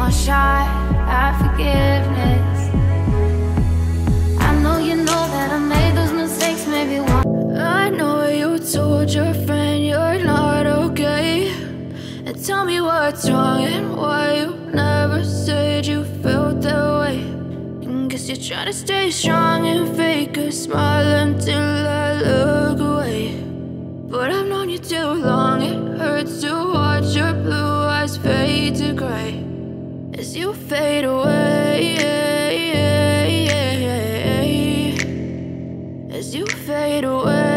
more shot at forgiveness. I know you know that I made those mistakes, maybe one. I know you told your friend you're not okay, and tell me what's wrong and why you never said you felt that way. And guess you're trying to stay strong and fake a smile until I look away. But I've known you too long, it hurts to watch your blue eyes fade to gray as you fade away, as you fade away.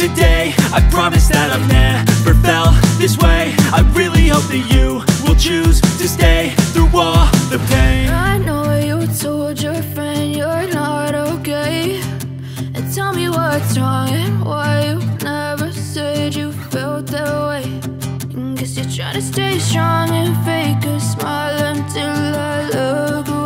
today. I promise that I've never felt this way. I really hope that you will choose to stay through all the pain. I know you told your friend you're not okay, and tell me what's wrong and why you never said you felt that way. You're trying to stay strong and fake a smile until I look away.